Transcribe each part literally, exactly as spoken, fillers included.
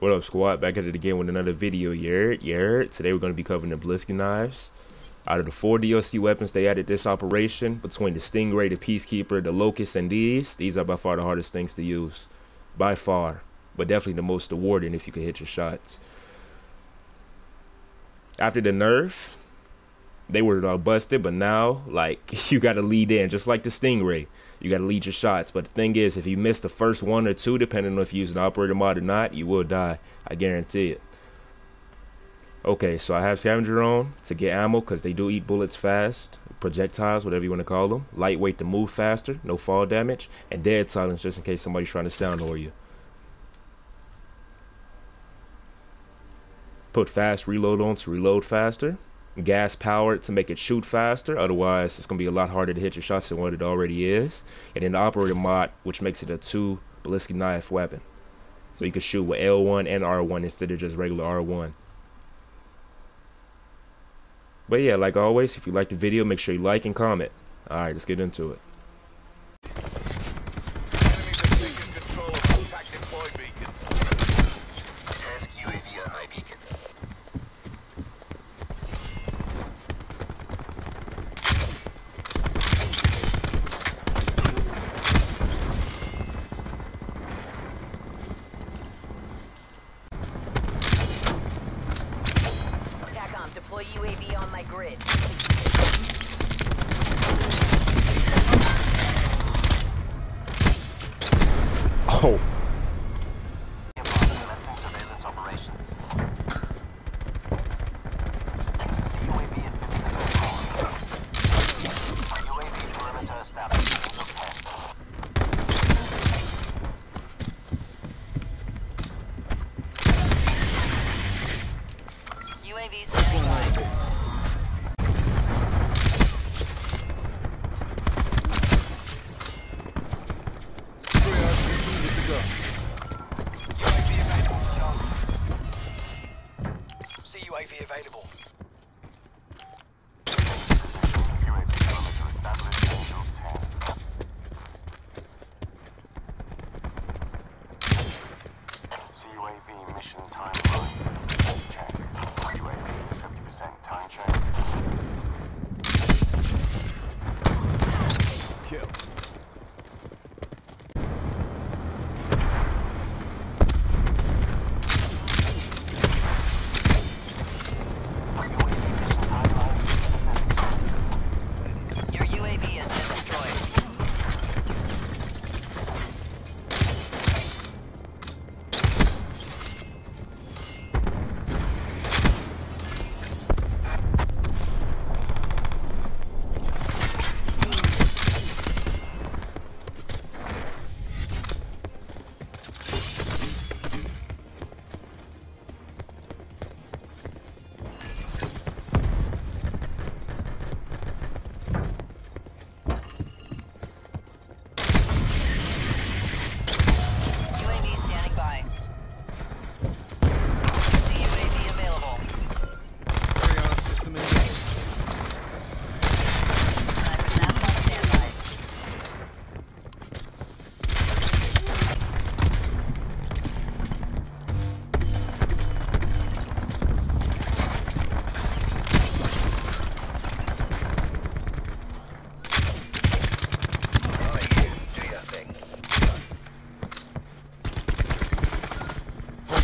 What up, squad? Back at it again with another video. Yeah, yeah. Today we're going to be covering the ballistic knives. Out of the four D L C weapons they added this operation, between the Stingray, the Peacekeeper, the Locust, and these, these are by far the hardest things to use. By far. But definitely the most rewarding if you can hit your shots. After the nerf, they were all busted, but now, like, you got to lead in, just like the Stingray. You got to lead your shots. But the thing is, if you miss the first one or two, depending on if you use an operator mod or not, you will die. I guarantee it. Okay, so I have scavenger on to get ammo because they do eat bullets fast. Projectiles, whatever you want to call them. Lightweight to move faster, no fall damage. And dead silence just in case somebody's trying to sound over you. Put fast reload on to reload faster. Gas powered to make it shoot faster, otherwise it's gonna be a lot harder to hit your shots than what it already is. And then the operator mod, which makes it a two ballistic knife weapon, so you can shoot with L one and R one instead of just regular R one. But yeah, like always, if you like the video, make sure you like and comment. All right, let's get into it. Deploy U A V on my grid. Oh. U A V available. U A V mission time check. U A V fifty percent time check. Kill.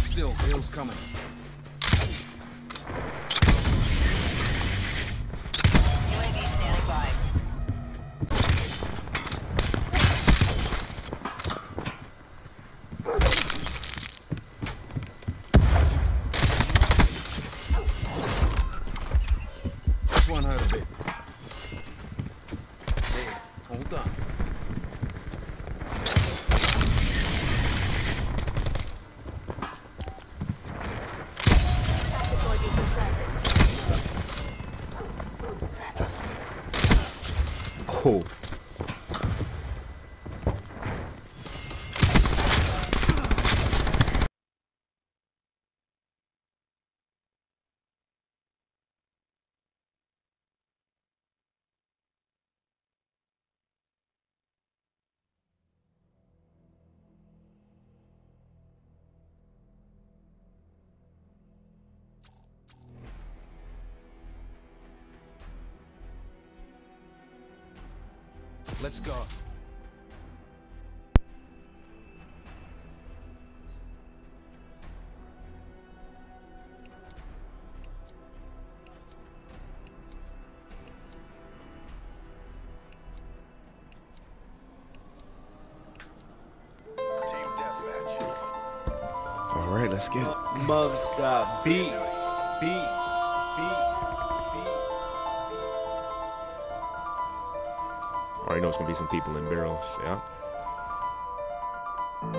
Still, bill's coming. U A V standing by. This one hurt a bit. There, hold on. Oh. Let's go. Alright, let's get it. Muv's got beats, beats, beats, beats. Alright, you know it's gonna be some people in barrels, yeah? Come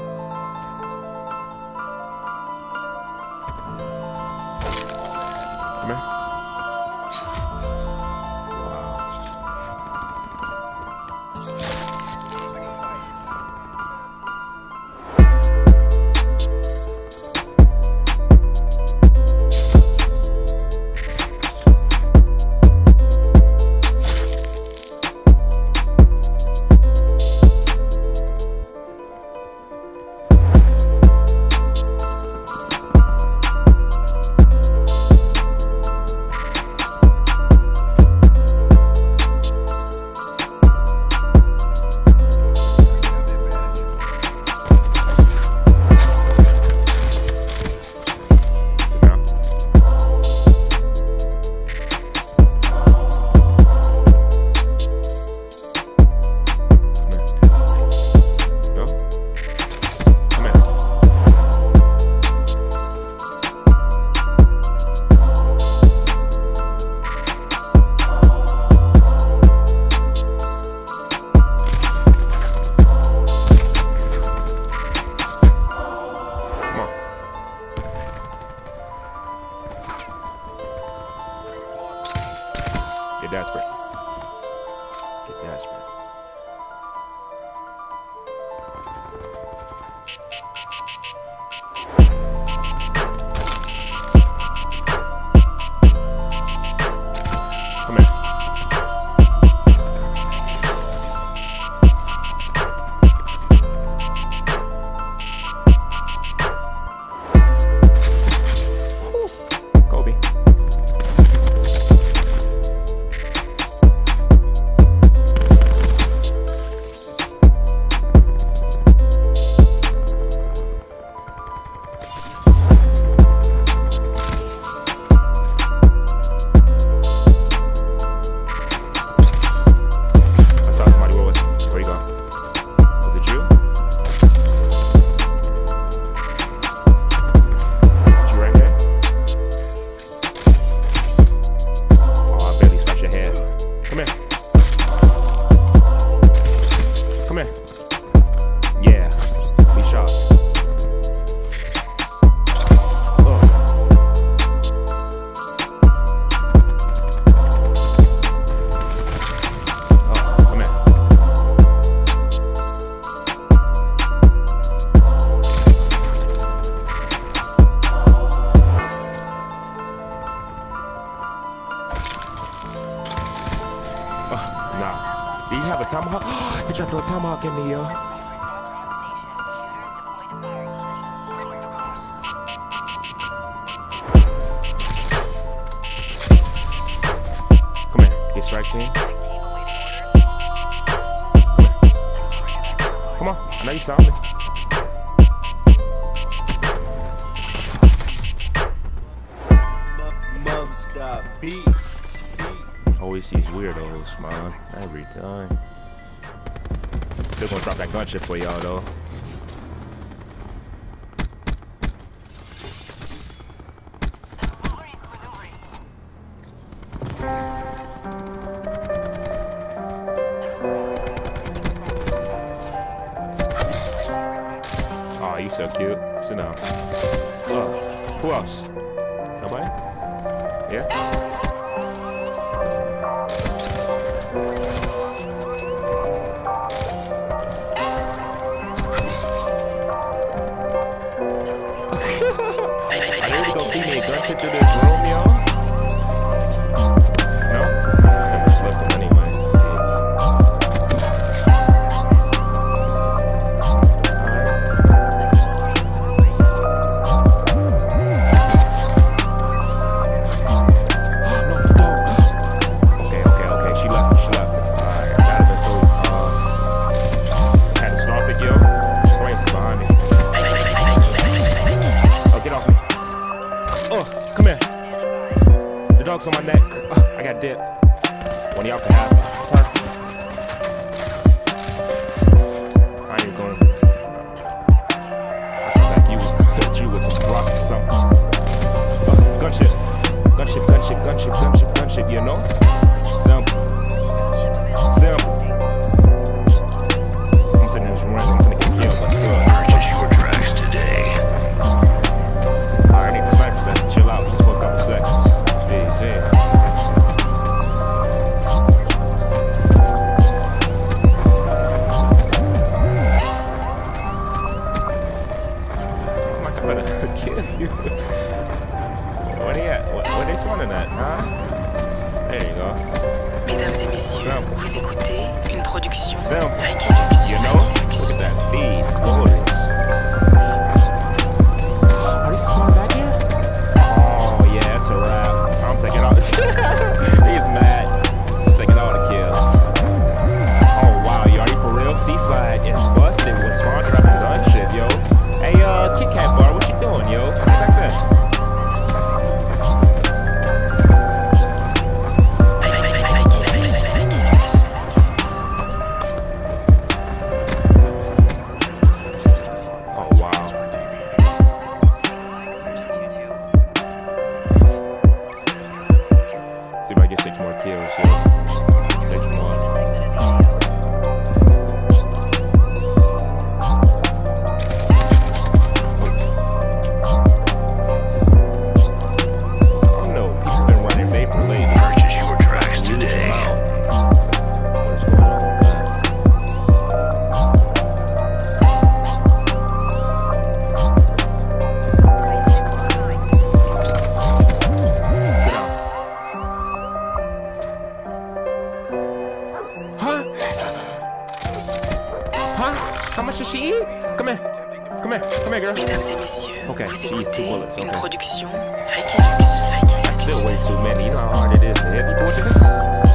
here. Wow. Get desperate. Get desperate. Come here. Do you have a tomahawk? He dropped a tomahawk at me, yo. Come here, get strike team. Come, Come on, I know you saw me. Mum's got beats. Always sees weirdos, man. Every time. Still gonna drop that gunship for y'all, though. Aw, oh, you so cute. Sit down. Oh, who else? Nobody? Yeah? To the drum, y'all? No? I just left them anyway. Okay, okay, okay. She left. She left. Alright, I got it. So, uh, gonna kill you. What are you at? What, what are they spawning at, huh? There you go. Mesdames et messieurs, so, vous écoutez une production. So, you know, look at that feed. Holy. Still way too many. You know how hard it is to hit people with this?